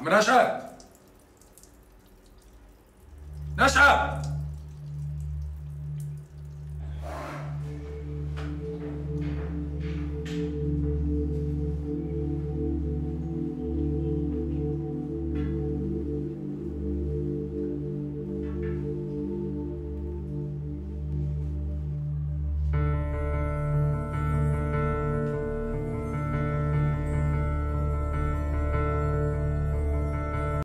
عم نشأة